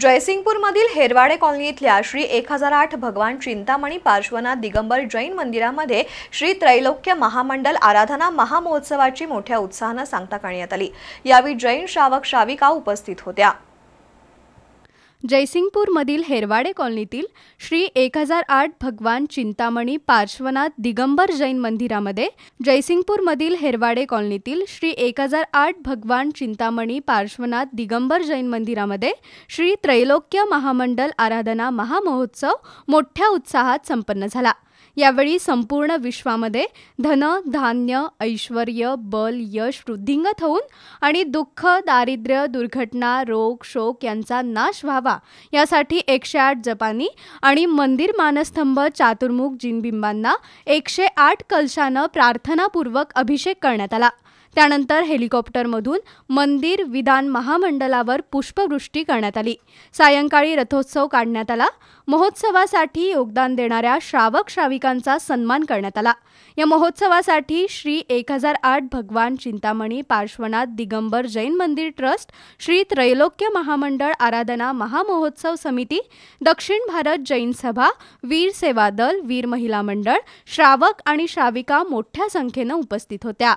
जयसिंगपूरमधील हेरवाडे कॉलनीतल्या श्री 1008 भगवान चिंतामणि पार्श्वनाथ दिगंबर जैन मंदिरामध्ये श्री त्रैलोक्य महामंडल आराधना महामहोत्सवाची मोठ्या उत्साहाने सांगता करण्यात आली। यावेळी जैन श्रावक श्राविका उपस्थित होत्या। जयसिंगपूरमधील हेरवाडे कॉलनीतील श्री 1008 भगवान चिंतामणी पार्श्वनाथ दिगंबर जैन मंदिरामध्ये जयसिंगपूरमधील हेरवाडे कॉलनीतील श्री 1008 भगवान चिंतामणी पार्श्वनाथ दिगंबर जैन मंदिरामध्ये श्री त्रैलोक्य महामंडल आराधना महामहोत्सव मोठ्या उत्साहात संपन्न झाला। यावेळी संपूर्ण विश्वामध्ये धन धान्य ऐश्वर्य बल यश वृद्धिंगत होऊन आणि दुःख दारिद्र्य दुर्घटना रोग शोक यांचा नाश व्हावा यासाठी 108 जपानी आणि मंदिर मानस्तंभ चातुर्मुख जिनबिंबांना 108 कलशाने प्रार्थनापूर्वक अभिषेक करण्यात आला। त्यानंतर हेलिकॉप्टरमधून मंदिर विधान महामंडळावर पुष्पवृष्टी करण्यात आली। सायंकाळी रथोत्सव काढण्यात आला। महोत्सवासाठी योगदान देणाऱ्या श्रावक श्राविकांचा सन्मान करण्यात आला। या महोत्सवासाठी श्री 1008 भगवान चिंतामणी पार्श्वनाथ दिगंबर जैन मंदिर ट्रस्ट श्री त्रैलोक्य महामंडळ आराधना महामहोत्सव समिती दक्षिण भारत जैन सभा वीर सेवा दल वीर महिला मंडळ श्रावक आणि श्राविका मोठ्या संख्येने उपस्थित होत्या।